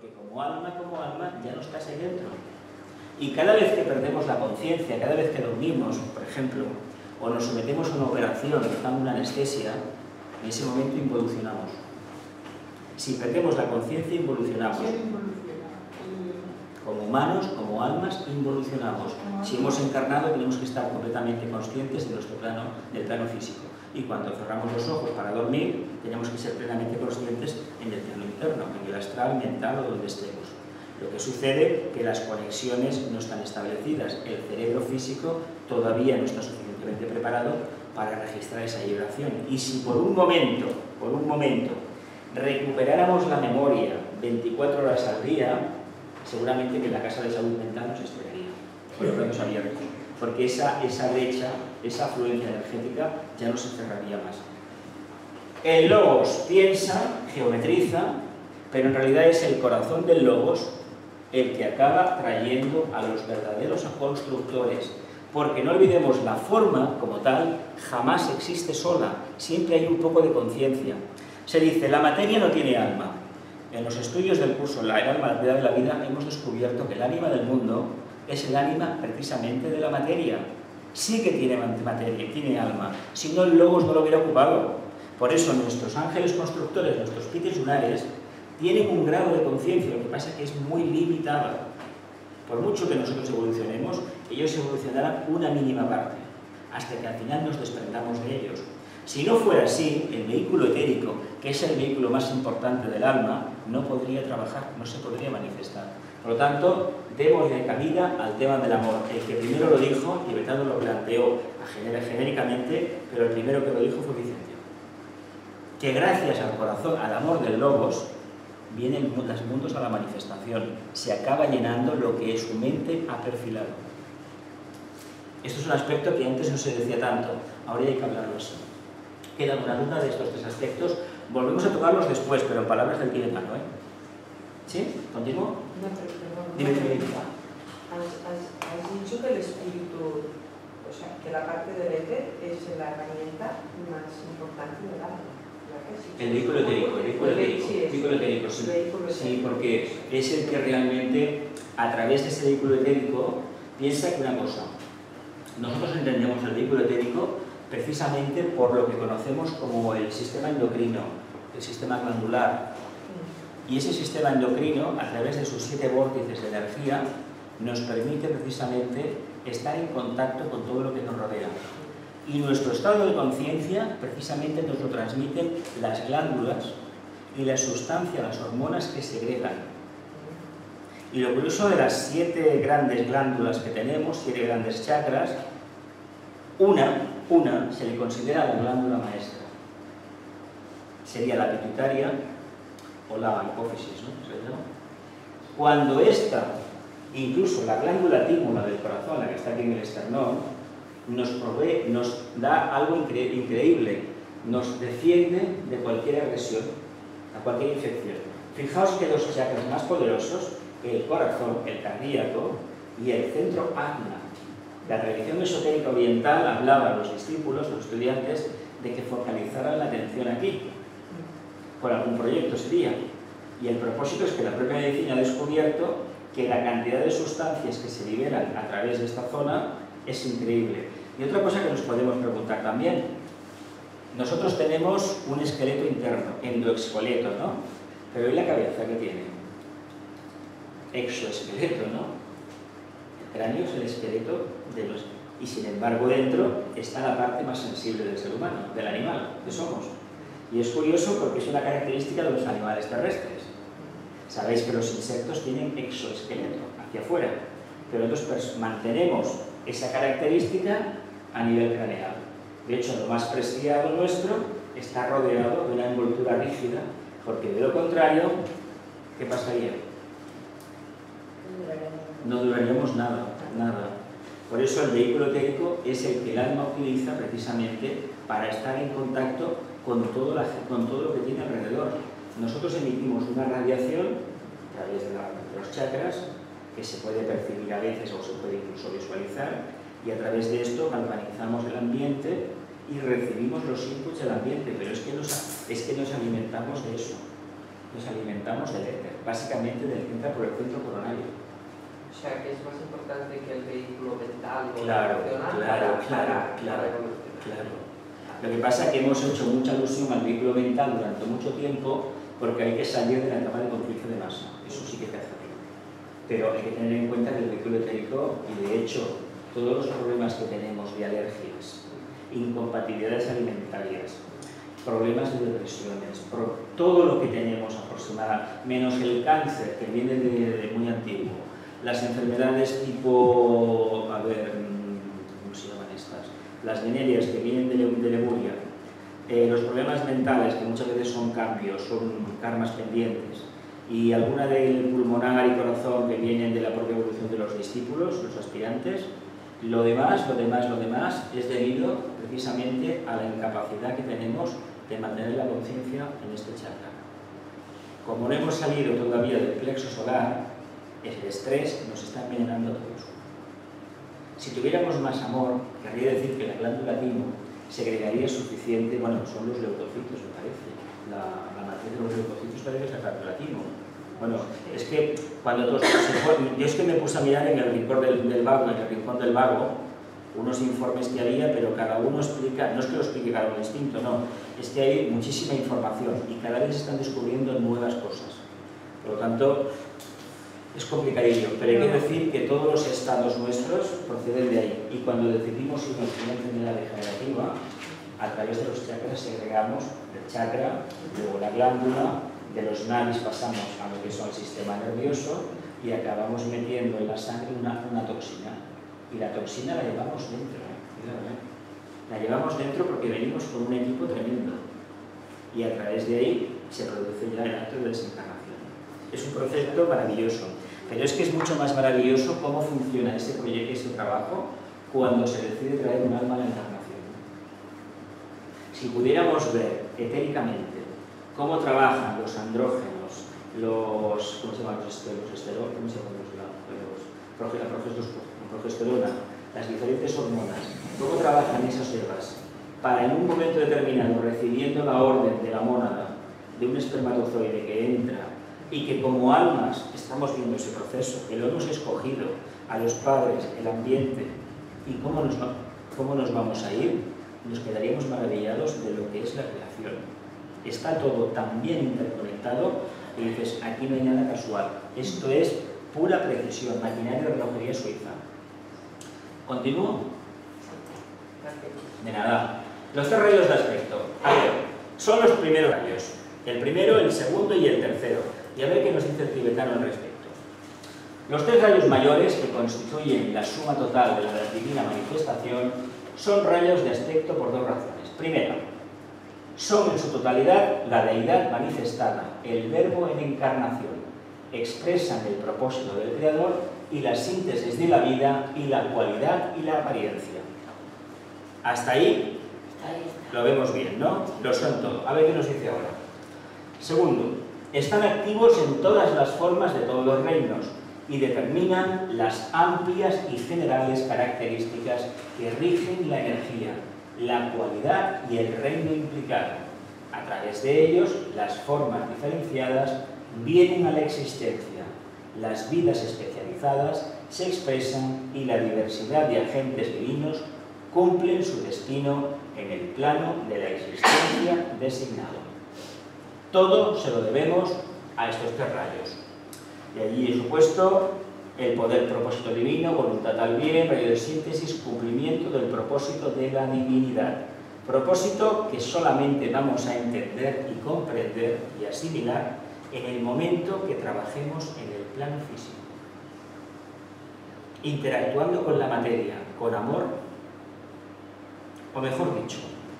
porque como alma, ya no estás ahí dentro. Y cada vez que perdemos la conciencia, cada vez que dormimos, por ejemplo, o nos sometemos a una operación, damos una anestesia, en ese momento involucionamos. Si perdemos la conciencia, involucionamos. Como humanos, como almas, involucionamos. Si hemos encarnado, tenemos que estar completamente conscientes de nuestro plano, del plano físico. Y cuando cerramos los ojos para dormir, tenemos que ser plenamente conscientes en el plano interno, en el astral, mental o donde estemos. Lo que sucede es que las conexiones no están establecidas. El cerebro físico todavía no está suficientemente preparado para registrar esa vibración. Y si por un momento, recuperáramos la memoria 24 horas al día, seguramente que la casa de salud mental nos esperaría, con los brazos abiertos. Porque esa brecha, esa afluencia energética ya no se cerraría más. El logos piensa, geometriza, pero en realidad es el corazón del logos el que acaba trayendo a los verdaderos constructores. Porque no olvidemos, la forma como tal jamás existe sola, siempre hay un poco de conciencia. Se dice, la materia no tiene alma. En los estudios del curso El alma, la actividad de la vida, hemos descubierto que el ánima del mundo es el ánima precisamente de la materia. Sí que tiene materia, tiene alma, si no el logos no lo hubiera ocupado. Por eso nuestros ángeles constructores, nuestros pites lunares, tienen un grado de conciencia, lo que pasa es que es muy limitado. Por mucho que nosotros evolucionemos, ellos evolucionarán una mínima parte, hasta que al final nos desprendamos de ellos. Si no fuera así, el vehículo etérico, que es el vehículo más importante del alma, no podría trabajar, no se podría manifestar. Por lo tanto, démosle cabida al tema del amor. El que primero lo dijo, Tibetano lo planteó genéricamente, pero el primero que lo dijo fue Vicente. Que gracias al corazón, al amor del logos, vienen los mundos a la manifestación. Se acaba llenando lo que su mente ha perfilado. Esto es un aspecto que antes no se decía tanto, ahora hay que hablarlo así. Queda una duda de estos tres aspectos. Volvemos a tocarlos después, pero en palabras del tibetano, ¿eh? ¿Sí? ¿Continúo? No, pero dime, has dicho que el espíritu, o sea, que la parte del éter es la herramienta más importante del alma. El vehículo etérico, sí, porque es el que realmente, a través de ese vehículo etérico, piensa que una cosa. Nosotros entendemos el vehículo etérico precisamente por lo que conocemos como el sistema endocrino, el sistema glandular. Y ese sistema endocrino, a través de sus 7 vórtices de energía, nos permite precisamente estar en contacto con todo lo que nos rodea. Y nuestro estado de conciencia precisamente nos lo transmiten las glándulas y las sustancias, las hormonas que segregan. Y lo curioso de las 7 grandes glándulas que tenemos, 7 grandes chakras, una se le considera la glándula maestra. Sería la pituitaria o la hipófisis, ¿no? Cuando esta, incluso la glándula tíbula del corazón, la que está aquí en el esternón, nos da algo increíble, nos defiende de cualquier agresión, a cualquier infección. Fijaos que los chakras más poderosos, el corazón, el cardíaco y el centro ajna. La tradición esotérica oriental hablaba a los discípulos, a los estudiantes, de que focalizaran la atención aquí, por algún proyecto sería. Y el propósito es que la propia medicina ha descubierto que la cantidad de sustancias que se liberan a través de esta zona es increíble. Y otra cosa que nos podemos preguntar también, nosotros tenemos un esqueleto interno, endoesqueleto, ¿no? Pero ¿y la cabeza qué tiene? Exoesqueleto, ¿no? El cráneo es el esqueleto de los... Y sin embargo dentro está la parte más sensible del ser humano, del animal, que somos. Y es curioso porque es una característica de los animales terrestres. Sabéis que los insectos tienen exoesqueleto, hacia afuera, pero nosotros mantenemos esa característica a nivel craneal. De hecho, lo más preciado nuestro está rodeado de una envoltura rígida, porque de lo contrario, ¿qué pasaría? No duraríamos nada, nada. Por eso el vehículo etérico es el que el alma utiliza precisamente para estar en contacto con todo lo que tiene alrededor. Nosotros emitimos una radiación a través de los chakras, que se puede percibir a veces o se puede incluso visualizar, y a través de esto galvanizamos el ambiente y recibimos los inputs del ambiente, pero es que nos alimentamos de eso. nos alimentamos del éter, básicamente del que entra por el centro coronario. O sea, que es más importante que el vehículo mental o emocional. Claro. Lo que pasa es que hemos hecho mucha alusión al vehículo mental durante mucho tiempo porque hay que salir de la etapa de conflicto de masa. Eso sí que te hace. Pero hay que tener en cuenta que el vehículo etérico, y de hecho todos los problemas que tenemos de alergias, incompatibilidades alimentarias, problemas de depresiones, todo lo que tenemos aproximada, menos el cáncer que viene de muy antiguo, las enfermedades tipo, ¿cómo se llaman estas? Las venerias que vienen de Lemuria, los problemas mentales que muchas veces son cambios, son karmas pendientes, y alguna del pulmonar y corazón que vienen de la propia evolución de los discípulos, los aspirantes. Lo demás es debido precisamente a la incapacidad que tenemos de mantener la conciencia en este chakra. Como no hemos salido todavía del plexo solar, el estrés nos está envenenando a todos. Si tuviéramos más amor, querría decir que la glándula timo segregaría suficiente, bueno, son los leucocitos, me parece, la matriz de los leucocitos parece que es la glándula timo. Bueno, es que cuando todos yo es que me puse a mirar en el rincón del vago, unos informes que había, pero cada uno explica, no es que lo explique cada uno distinto, no, es que hay muchísima información y cada vez se están descubriendo nuevas cosas. Por lo tanto, es complicadillo, pero hay que decir que todos los estados nuestros proceden de ahí. Y cuando decidimos irnos en una enfermedad degenerativa, a través de los chakras segregamos el chakra, luego la glándula. De los nadis pasamos a lo que son el sistema nervioso y acabamos metiendo en la sangre una toxina. Y la toxina la llevamos dentro, La llevamos dentro porque venimos con un equipo tremendo. Y a través de ahí se produce ya el acto de desencarnación. Es un proyecto maravilloso. Pero es que es mucho más maravilloso cómo funciona ese proyecto, ese trabajo, cuando se decide traer un alma a la encarnación. Si pudiéramos ver etéricamente cómo trabajan los andrógenos, ¿cómo se llaman los esteroles? ¿Cómo se llaman la progesterona? Las diferentes hormonas. ¿Cómo trabajan esas hebras? Para en un momento determinado, recibiendo la orden de la mónada, de un espermatozoide que entra, y que como almas estamos viendo ese proceso, que lo hemos escogido, a los padres, el ambiente, y cómo nos vamos a ir, nos quedaríamos maravillados de lo que es la creación. Está todo tan bien interconectado y dices, aquí no hay nada casual. Esto es pura precisión, maquinaria de relojería suiza. ¿Continúo? De nada. Los tres rayos de aspecto. A ver, son los primeros rayos. El primero, el segundo y el tercero. Y a ver qué nos dice el tibetano al respecto. Los tres rayos mayores, que constituyen la suma total de la divina manifestación, son rayos de aspecto por dos razones. Primera, son en su totalidad la deidad manifestada, el verbo en encarnación. Expresan el propósito del Creador y la síntesis de la vida y la cualidad y la apariencia. Hasta ahí lo vemos bien, ¿no? Lo son todo. A ver qué nos dice ahora. Segundo, están activos en todas las formas de todos los reinos y determinan las amplias y generales características que rigen la energía, la cualidad y el reino implicado. A través de ellos, las formas diferenciadas vienen a la existencia, las vidas especializadas se expresan y la diversidad de agentes divinos cumplen su destino en el plano de la existencia designado. Todo se lo debemos a estos tres rayos. Y allí, supuesto, el poder, propósito divino, voluntad al bien, rayo de síntesis, cumplimiento del propósito de la divinidad. Propósito que solamente vamos a entender y comprender y asimilar en el momento que trabajemos en el plano físico. Interactuando con la materia, con amor, o mejor dicho,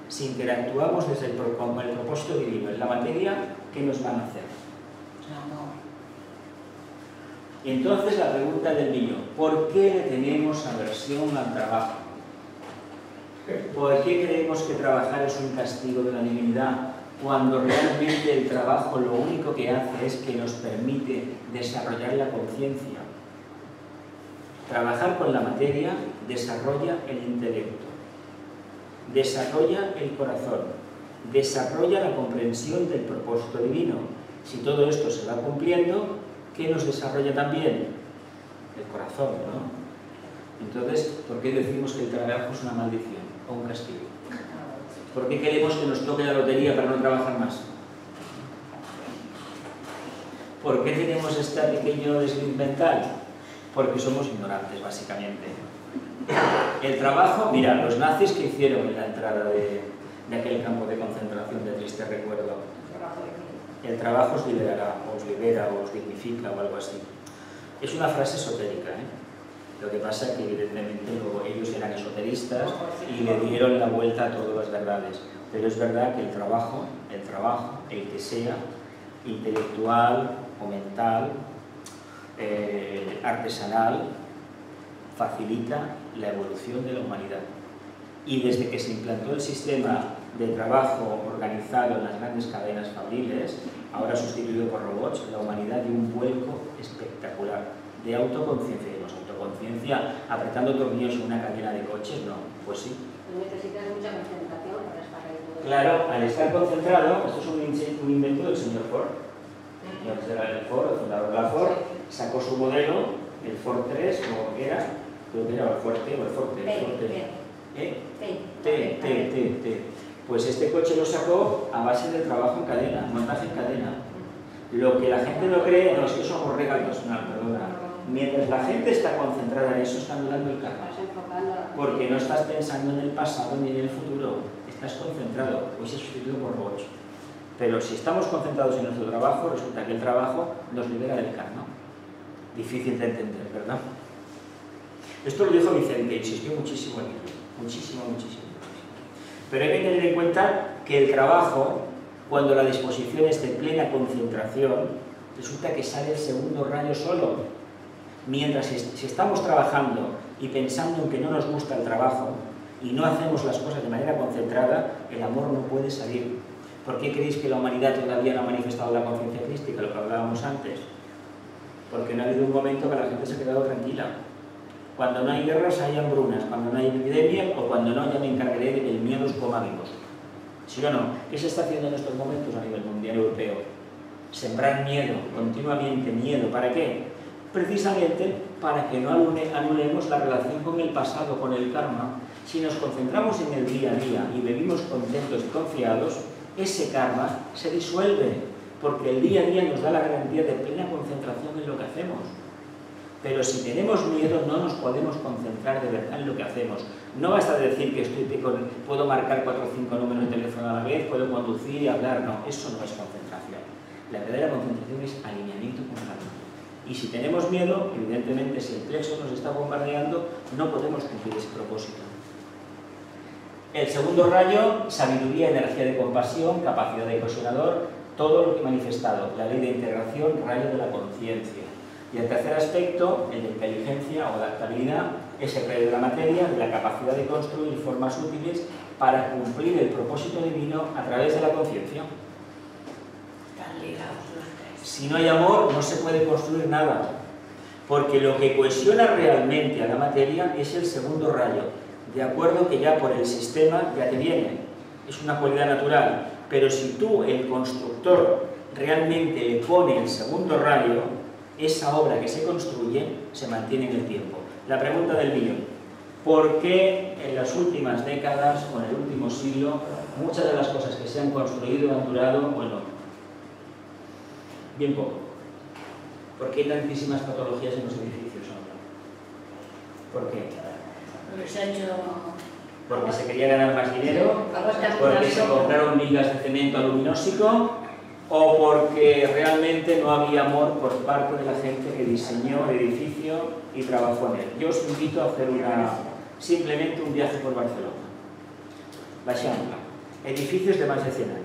si interactuamos desde con el propósito divino en la materia, ¿qué nos van a hacer? Amor. Y entonces la pregunta del niño, ¿por qué le tenemos aversión al trabajo? ¿Por qué creemos que trabajar es un castigo de la divinidad cuando realmente el trabajo lo único que hace es que nos permite desarrollar la conciencia? Trabajar con la materia desarrolla el intelecto, desarrolla el corazón, desarrolla la comprensión del propósito divino, Si todo esto se va cumpliendo, ¿qué nos desarrolla también? El corazón, ¿no? Entonces, ¿por qué decimos que el trabajo es una maldición o un castigo? ¿Por qué queremos que nos toque la lotería para no trabajar más? ¿Por qué tenemos este pequeño desliz mental? Porque somos ignorantes, básicamente. El trabajo, mira, los nazis que hicieron en la entrada de aquel campo de concentración de triste recuerdo. El trabajo os liberará, os libera, os dignifica o algo así. Es una frase esotérica, ¿eh? Lo que pasa es que evidentemente ellos eran esoteristas y le dieron la vuelta a todas las verdades. Pero es verdad que el trabajo, el que sea, intelectual o mental, artesanal, facilita la evolución de la humanidad. Y desde que se implantó el sistema de trabajo organizado en las grandes cadenas fabriles, ahora sustituido por robots, la humanidad dio un vuelco espectacular de autoconciencia. ¿Y autoconciencia apretando tornillos en una cadena de coches? No, pues sí. Necesitas mucha concentración para estar ahí. Claro, al estar concentrado, esto es un invento del señor Ford. El Ford, el fundador de la Ford, sacó su modelo, el Ford 3, como era, creo que era el fuerte o el Forte. Pues este coche lo sacó a base de trabajo en cadena, montaje en cadena. Lo que la gente no cree, no, es que somos regalos, no, perdona. Mientras la gente está concentrada en eso, está anulando el karma. Porque no estás pensando en el pasado ni en el futuro, estás concentrado, pues se sustituye por robots. Pero si estamos concentrados en nuestro trabajo, resulta que el trabajo nos libera del karma. Difícil de entender, ¿verdad? Esto lo dijo Vicente, insistió muchísimo en ello. Muchísimo, muchísimo. Pero hay que tener en cuenta que el trabajo, cuando la disposición es de plena concentración, resulta que sale el segundo rayo solo. Mientras si estamos trabajando y pensando en que no nos gusta el trabajo y no hacemos las cosas de manera concentrada, el amor no puede salir. ¿Por qué creéis que la humanidad todavía no ha manifestado la conciencia crística, lo que hablábamos antes? Porque no ha habido un momento que la gente se ha quedado tranquila. Cuando no hay guerras hay hambrunas, cuando no hay epidemia o cuando no, ya me encargaré de que el miedo os coma vivos. ¿Sí o no? ¿Qué se está haciendo en estos momentos a nivel mundial europeo? Sembrar miedo, continuamente miedo. ¿Para qué? Precisamente para que no anulemos la relación con el pasado, con el karma. Si nos concentramos en el día a día y vivimos contentos y confiados, ese karma se disuelve, porque el día a día nos da la garantía de plena concentración en lo que hacemos. Pero si tenemos miedo no nos podemos concentrar de verdad en lo que hacemos. No basta decir que puedo marcar 4 o 5 números de teléfono a la vez, puedo conducir y hablar, no, eso no es concentración. La verdadera concentración es alineamiento con la vida. Y si tenemos miedo, evidentemente si el plexo nos está bombardeando, no podemos cumplir ese propósito. El segundo rayo, sabiduría, energía de compasión, capacidad de cohesionador, todo lo que he manifestado, la ley de integración, rayo de la conciencia. Y el tercer aspecto, el de inteligencia o adaptabilidad, es el rayo de la materia, de la capacidad de construir formas útiles para cumplir el propósito divino a través de la conciencia. Si no hay amor, no se puede construir nada, porque lo que cohesiona realmente a la materia es el segundo rayo, de acuerdo que ya por el sistema ya te viene, es una cualidad natural. Pero si tú, el constructor, realmente le pone el segundo rayo, esa obra que se construye se mantiene en el tiempo. La pregunta del millón: ¿por qué en las últimas décadas o en el último siglo muchas de las cosas que se han construido han durado, bueno, bien poco? ¿Por qué hay tantísimas patologías en los edificios ahora? ¿Por qué? Porque se ha hecho... Porque se quería ganar más dinero, porque se compraron migas de cemento aluminóxico, o porque realmente no había amor por parte de la gente que diseñó el edificio y trabajó en él. Yo os invito a hacer simplemente un viaje por Barcelona. La Xambla. Edificios de más de 100 años.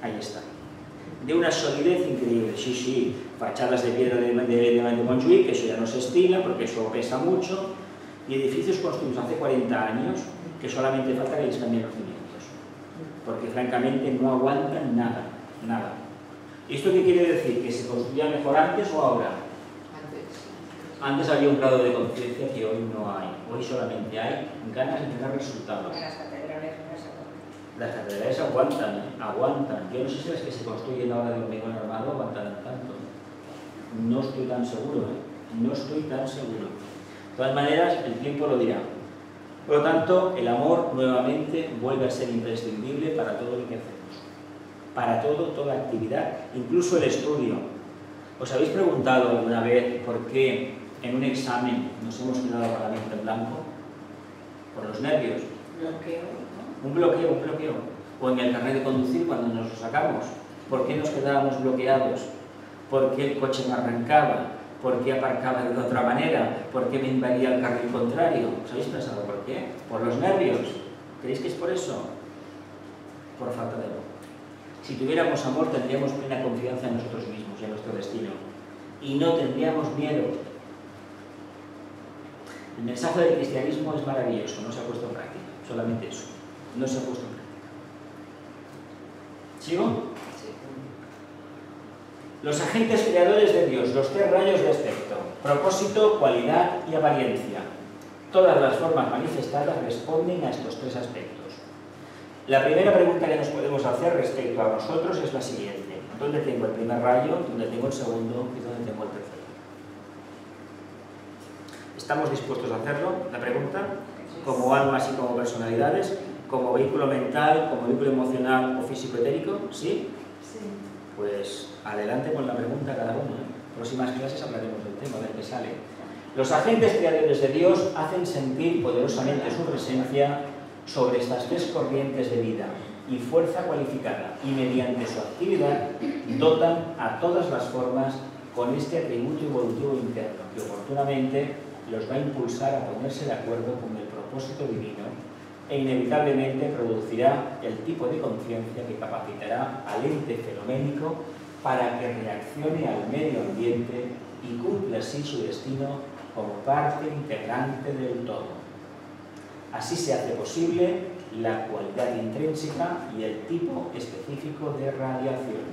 Ahí está. De una solidez increíble. Sí, sí. Fachadas de piedra de Montjuic, que eso ya no se estila porque eso pesa mucho. Y edificios construidos hace 40 años que solamente falta que les cambien los cimientos. Porque francamente no aguantan nada. Nada. ¿Esto qué quiere decir? ¿Que se construía mejor antes o ahora? Antes. Antes había un grado de conciencia que hoy no hay. Hoy solamente hay ganas de tener resultados. Las catedrales, Las catedrales aguantan. Yo no sé si las que se construyen ahora de hormigón armado aguantarán tanto. No estoy tan seguro, No estoy tan seguro. De todas maneras, el tiempo lo dirá. Por lo tanto, el amor nuevamente vuelve a ser imprescindible para todo lo que hacemos. Para todo, toda actividad, incluso el estudio. ¿Os habéis preguntado alguna vez por qué en un examen nos hemos quedado con la mente en blanco? Por los nervios. Un bloqueo. O en el carnet de conducir, cuando nos lo sacamos. ¿Por qué nos quedábamos bloqueados? ¿Por qué el coche no arrancaba? ¿Por qué aparcaba de otra manera? ¿Por qué me invadía el carril contrario? ¿Os habéis pensado por qué? Por los nervios. ¿Creéis que es por eso? Por falta de amor. Si tuviéramos amor, tendríamos plena confianza en nosotros mismos y en nuestro destino. Y no tendríamos miedo. El mensaje del cristianismo es maravilloso, no se ha puesto en práctica. Solamente eso. No se ha puesto en práctica. ¿Sigo? Los agentes creadores de Dios, los 3 rayos de aspecto, propósito, cualidad y apariencia. Todas las formas manifestadas responden a estos 3 aspectos. La primera pregunta que nos podemos hacer respecto a nosotros es la siguiente. ¿Dónde tengo el primer rayo? ¿Dónde tengo el segundo? ¿Y dónde tengo el tercero? ¿Estamos dispuestos a hacerlo? La pregunta, como almas y como personalidades, como vehículo mental, como vehículo emocional o físico etérico, ¿sí? Sí. Pues adelante con la pregunta cada uno. En próximas clases hablaremos del tema, a ver qué sale. Los agentes creadores de Dios hacen sentir poderosamente su presencia sobre estas 3 corrientes de vida y fuerza cualificada, y mediante su actividad dotan a todas las formas con este atributo evolutivo interno que oportunamente los va a impulsar a ponerse de acuerdo con el propósito divino e inevitablemente producirá el tipo de conciencia que capacitará al ente fenoménico para que reaccione al medio ambiente y cumpla así su destino como parte integrante del todo. Así se hace posible la cualidad intrínseca y el tipo específico de radiación.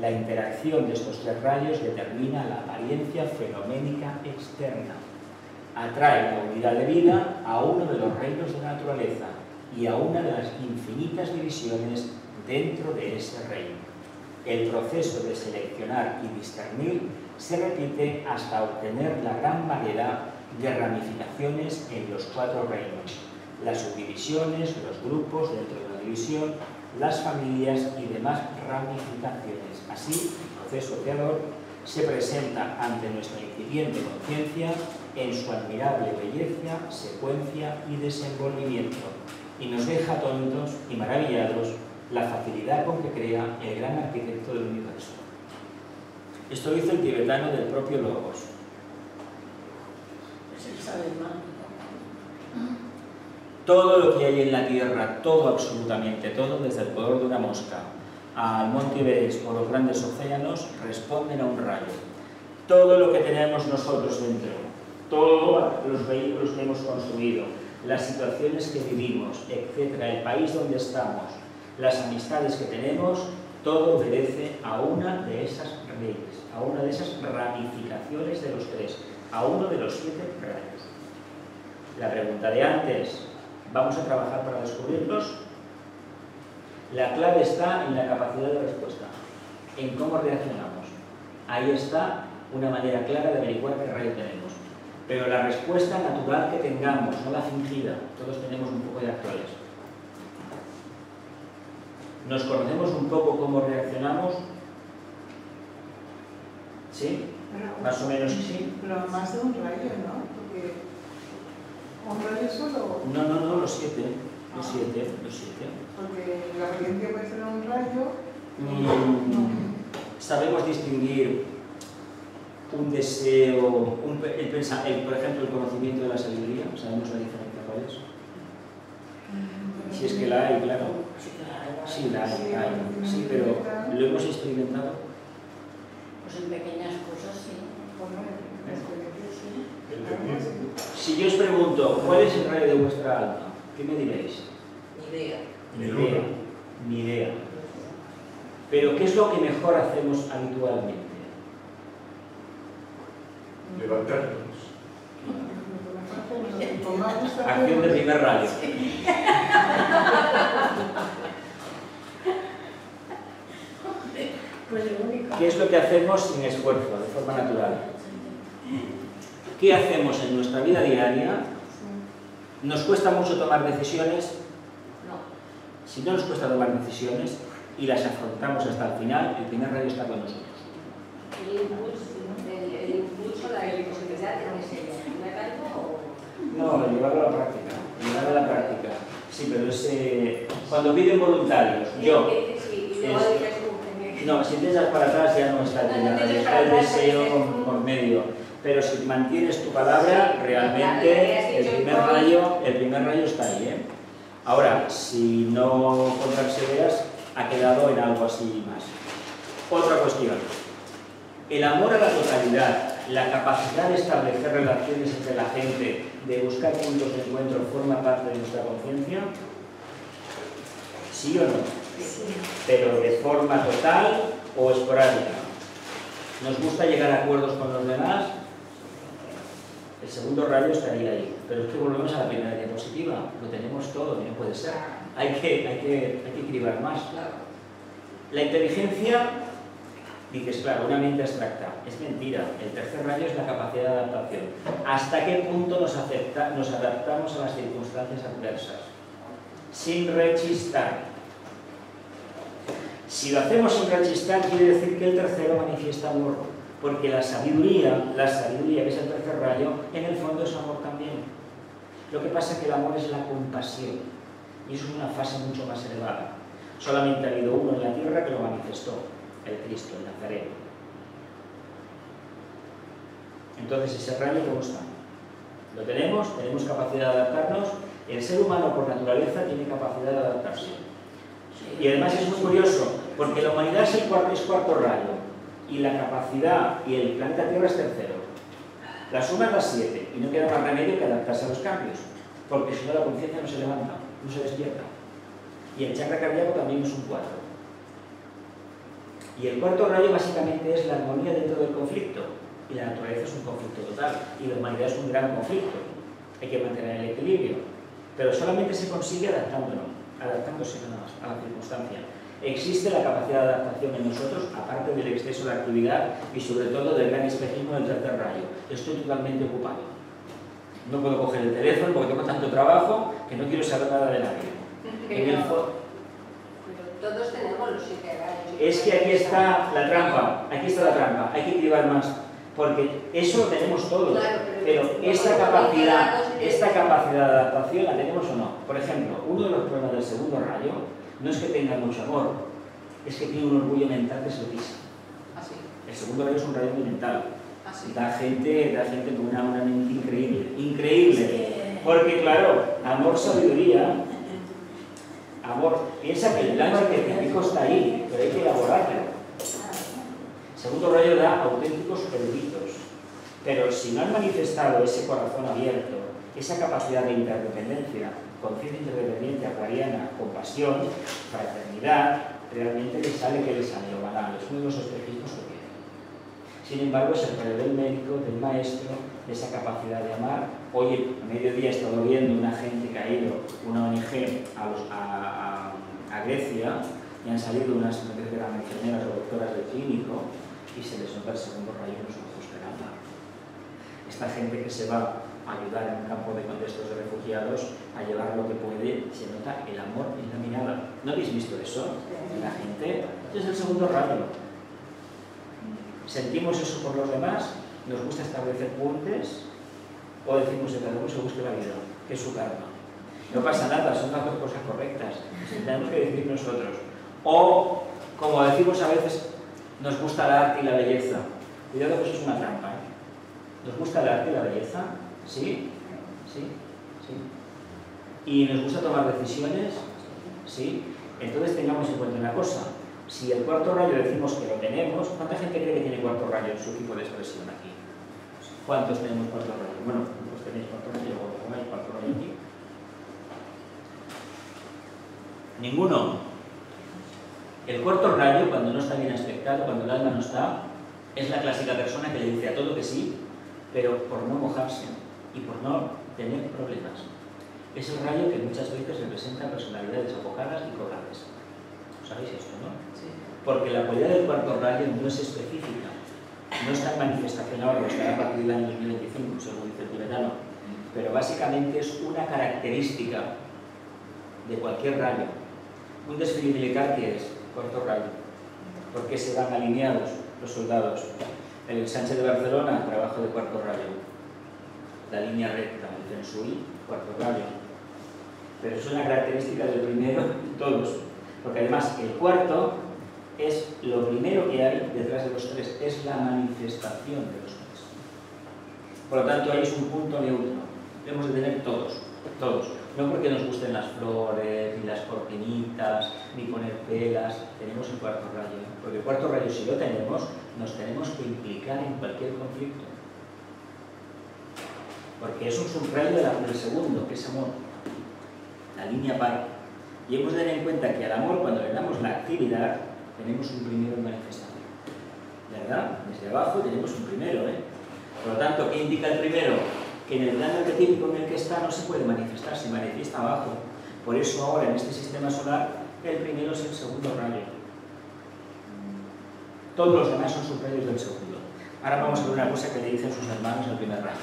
La interacción de estos 3 rayos determina la apariencia fenoménica externa. Atrae la unidad de vida a uno de los reinos de la naturaleza y a una de las infinitas divisiones dentro de ese reino. El proceso de seleccionar y discernir se repite hasta obtener la gran variedad de ramificaciones en los 4 reinos, las subdivisiones, los grupos dentro de la división, las familias y demás ramificaciones. Así, el proceso creador se presenta ante nuestra incipiente conciencia en su admirable belleza, secuencia y desenvolvimiento, y nos deja atónitos y maravillados la facilidad con que crea el gran arquitecto del universo. Esto lo hizo el tibetano del propio Logos. Todo lo que hay en la Tierra, todo, absolutamente todo, desde el color de una mosca al monte Everest o los grandes océanos, responden a un rayo. Todo lo que tenemos nosotros dentro, todos los vehículos que hemos construido, las situaciones que vivimos, etcétera, el país donde estamos, las amistades que tenemos, todo obedece a una de esas leyes, a una de esas ramificaciones de los 3, a uno de los 7 rayos. La pregunta de antes, ¿vamos a trabajar para descubrirlos? La clave está en la capacidad de respuesta, en cómo reaccionamos. Ahí está una manera clara de averiguar qué rayo tenemos. Pero la respuesta natural que tengamos, no la fingida, todos tenemos un poco de actuales. ¿Nos conocemos un poco cómo reaccionamos? ¿Sí? Más o menos sí. Pero más de un rayo, ¿no? Porque un rayo solo... No, los 7. Los siete. Porque la apariencia puede ser un rayo. No. Sabemos distinguir un deseo, por ejemplo, el conocimiento de la sabiduría. ¿Sabemos la diferencia cuál es? Si es que la hay, claro. Sí, la hay. Sí, pero ¿lo hemos experimentado? Pues en pequeñas cosas, sí. Si yo os pregunto, ¿cuál es el rayo de vuestra alma? ¿Qué me diréis? Ni idea. Pero ¿qué es lo que mejor hacemos habitualmente? Levantarnos. Acción de primer rayo. ¿Qué es lo que hacemos sin esfuerzo, de forma natural? ¿Qué hacemos en nuestra vida diaria? ¿Nos cuesta mucho tomar decisiones? No. Si no nos cuesta tomar decisiones y las afrontamos hasta el final rayo está con nosotros. ¿El impulso, la responsabilidad tiene que ser? No, llevarlo a la práctica. Llevarlo a la práctica. Sí, pero es cuando piden voluntarios. Yo. No, si te echas para atrás ya no está el deseo por medio. Pero si mantienes tu palabra, realmente el primer rayo está ahí. Ahora, si no contrarresteas, ha quedado en algo así más. Otra cuestión. El amor a la totalidad, la capacidad de establecer relaciones entre la gente, de buscar puntos de encuentro, ¿forma parte de nuestra conciencia? ¿Sí o no? Pero de forma total o esporádica. ¿Nos gusta llegar a acuerdos con los demás? El segundo rayo estaría ahí, pero es que volvemos a la primera diapositiva, lo tenemos todo, no puede ser. Hay que cribar más. La inteligencia, dices, claro, una mente abstracta, es mentira. El tercer rayo es la capacidad de adaptación. ¿Hasta qué punto nos adaptamos a las circunstancias adversas? Sin rechistar. Si lo hacemos sin rechistar, quiere decir que el tercero manifiesta amor, porque la sabiduría que es el tercer rayo, en el fondo es amor también. Lo que pasa es que el amor es la compasión, y eso es una fase mucho más elevada. Solamente ha habido uno en la tierra que lo manifestó, el Cristo, el Nazareno. Entonces, ese rayo, ¿cómo está? Lo tenemos, tenemos capacidad de adaptarnos. El ser humano por naturaleza tiene capacidad de adaptarse. Y además es muy curioso, porque la humanidad es cuarto rayo, y la capacidad y el planeta Tierra es tercero. La suma es la 7, y no queda más remedio que adaptarse a los cambios, porque si no la conciencia no se levanta, no se despierta. Y el chakra cardíaco también es un 4. Y el cuarto rayo básicamente es la armonía dentro del conflicto, y la naturaleza es un conflicto total, y la humanidad es un gran conflicto. Hay que mantener el equilibrio, pero solamente se consigue adaptándose nada más a la circunstancia. Existe la capacidad de adaptación en nosotros, aparte del exceso de actividad y sobre todo del gran espejismo del tercer rayo. Estoy totalmente ocupado. No puedo coger el teléfono porque tengo tanto trabajo que no quiero saber nada de nadie. Todos tenemos los 7 rayos. Es que aquí está la trampa, hay que activar más. Porque eso lo tenemos todos, pero esta capacidad de adaptación la tenemos o no. Por ejemplo, uno de los problemas del segundo rayo no es que tenga mucho amor, es que tiene un orgullo mental que se lo pisa. El segundo rayo es un rayo muy mental. Da gente con una mente increíble, increíble. Porque claro, amor, sabiduría, amor, piensa que el plan arquetípico está ahí, pero hay que elaborarlo. El segundo rayo da auténticos eruditos, pero si no han manifestado ese corazón abierto, esa capacidad de interdependencia, conciencia interdependiente, acuariana, compasión, fraternidad, realmente les sale lo banal, es uno de los espejismos que tienen. Sin embargo, es el rayo del médico, del maestro, de esa capacidad de amar. Oye, a mediodía he estado viendo una gente que ha ido, una ONG, a Grecia, y han salido unas enfermeras o doctoras del clínico, y se les nota el segundo rayo en los ojos que nada. Esta gente que se va a ayudar en un campo de contextos de refugiados a llevar lo que puede, se nota el amor en la mirada. ¿No habéis visto eso? La gente es el segundo rayo. ¿Sentimos eso por los demás? ¿Nos gusta establecer puentes? ¿O decimos que cada uno se busque la vida, que es su karma? No pasa nada, son las dos cosas correctas. Tenemos que decir nosotros. O, como decimos a veces, nos gusta el arte y la belleza. Cuidado que eso es una trampa, ¿eh? ¿Nos gusta el arte y la belleza? ¿Sí? ¿Sí? ¿Sí? ¿Y nos gusta tomar decisiones? ¿Sí? Entonces tengamos en cuenta una cosa. Si el cuarto rayo decimos que lo tenemos, ¿cuánta gente cree que tiene cuarto rayo en su tipo de expresión aquí? ¿Cuántos tenemos cuarto rayo? Bueno, pues tenéis cuarto rayo, o pongáis cuarto rayo aquí. Ninguno. El cuarto rayo, cuando no está bien aspectado, cuando el alma no está, es la clásica persona que le dice a todo que sí, pero por no mojarse y por no tener problemas. Es el rayo que muchas veces representa personalidades abocadas y cobradas. ¿Sabéis esto, no? Sí. porque la cualidad del cuarto rayo no es específica, no está en manifestación ahora, estará a partir del año 2025, según dice el tibetano, pero básicamente es una característica de cualquier rayo. Un desfile militar, que es cuarto rayo, porque se van alineados los soldados. El Sánchez de Barcelona, trabajo de cuarto rayo, la línea recta, el Feng Shui, cuarto rayo, pero es una característica del primero de todos, porque además el cuarto es lo primero que hay detrás de los tres, es la manifestación de los tres. Por lo tanto, ahí es un punto neutro, debemos de tener todos, todos. No porque nos gusten las flores, ni las cortinitas, ni poner velas, tenemos el cuarto rayo. Porque el cuarto rayo, si lo tenemos, nos tenemos que implicar en cualquier conflicto. Porque es un subrayo del segundo, que es amor, la línea par. Y hemos de tener en cuenta que al amor, cuando le damos la actividad, tenemos un primero en manifestación. ¿Verdad? Desde abajo tenemos un primero, ¿eh? Por lo tanto, ¿qué indica el primero? Que en el plano arquetípico en el que está no se puede manifestar, se manifiesta abajo. Por eso ahora, en este sistema solar, el primero es el segundo rayo. Todos los demás son subrayos del segundo. Ahora vamos a ver una cosa que le dicen sus hermanos al primer rayo.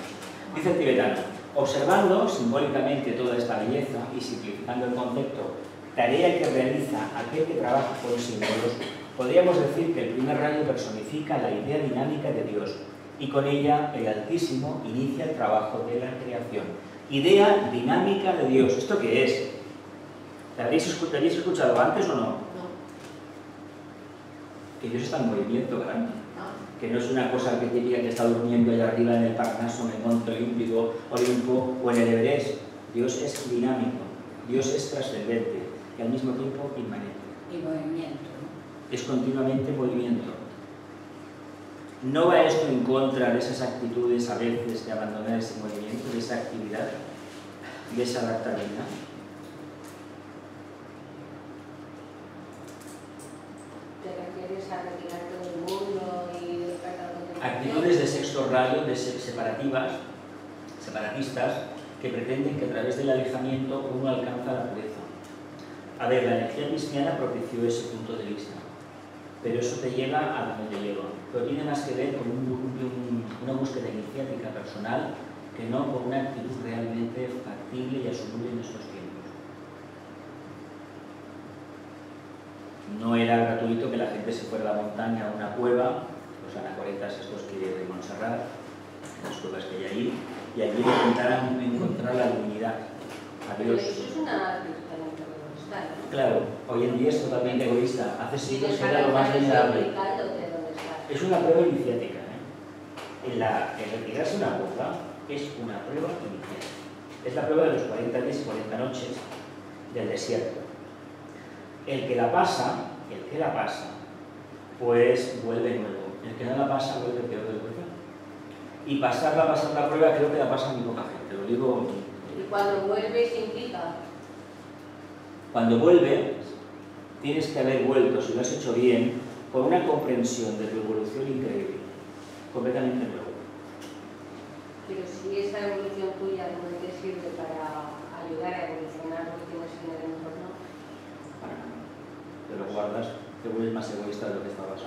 Dice el tibetano: observando simbólicamente toda esta belleza y simplificando el concepto, tarea que realiza aquel que trabaja con símbolos, podríamos decir que el primer rayo personifica la idea dinámica de Dios, y con ella el Altísimo inicia el trabajo de la creación. Idea dinámica de Dios. ¿Esto qué es? ¿La habéis escuchado antes o no? No. Que Dios está en movimiento grande. No. Que no es una cosa que diría que está durmiendo allá arriba en el Parnaso, en el Monte Olimpo o en el Everest. Dios es dinámico. Dios es trascendente y al mismo tiempo inmanente. Y movimiento. Es continuamente movimiento. ¿No va esto en contra de esas actitudes a veces de abandonar ese movimiento, de esa actividad, de esa adaptabilidad? ¿Te refieres a retirarte del mundo y despertar de la actitudes de sexto rayo, de separatistas, que pretenden que a través del alejamiento uno alcanza la pureza? A ver, la energía cristiana propició ese punto de vista, pero eso te lleva a donde te lleva. Pero tiene más que ver con una búsqueda iniciática personal que no con una actitud realmente factible y asumible en estos tiempos. No era gratuito que la gente se fuera a la montaña, a una cueva, los anacoretas estos que de Montserrat, las cuevas que hay ahí, y allí intentaran encontrar la divinidad, a Dios. Eso es una actitud totalmente egoísta, ¿no? Claro, hoy en día es totalmente egoísta. Hace siglos era lo más vulnerable. Es una prueba iniciática, ¿eh? El retirarse una cueva es una prueba iniciática. Es la prueba de los 40 días y 40 noches del desierto. El que la pasa, pues vuelve nuevo. El que no la pasa, vuelve peor de vuelta. Y pasar la prueba creo que la pasa muy poca gente, lo digo. ¿Y cuando vuelve se implica? Cuando vuelve, tienes que haber vuelto, si lo has hecho bien, con una comprensión de tu evolución increíble, completamente nueva. Pero si esa evolución tuya no te sirve para ayudar a evolucionar lo que tienes en el entorno, te lo guardas, te vuelves más egoísta de lo que estabas.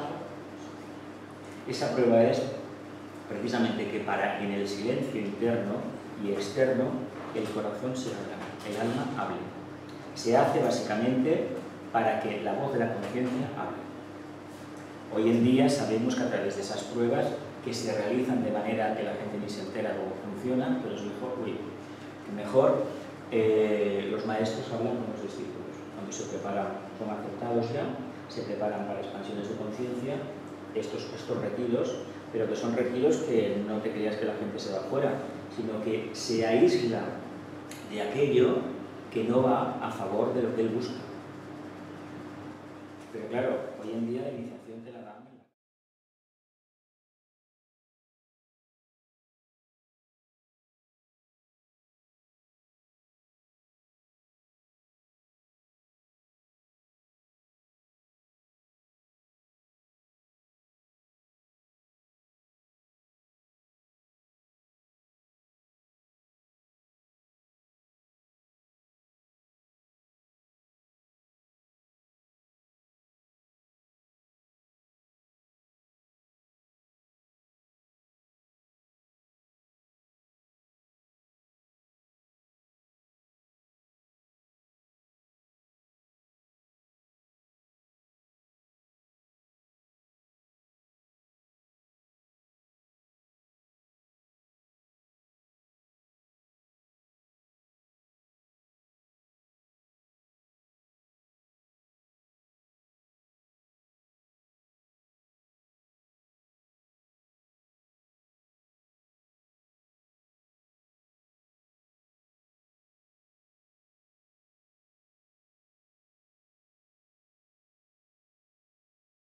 Esa prueba es precisamente que para en el silencio interno y externo el corazón se abra, el alma hable. Se hace básicamente para que la voz de la conciencia hable. Hoy en día sabemos que a través de esas pruebas que se realizan de manera que la gente ni se entera cómo funciona, pero es mejor, los maestros hablan con los discípulos. Cuando se preparan, son aceptados ya, se preparan para expansiones de conciencia, estos retiros, pero que son retiros que no te creas que la gente se va fuera, sino que se aísla de aquello que no va a favor de lo que él busca. Pero claro, hoy en día la iniciación te la dan.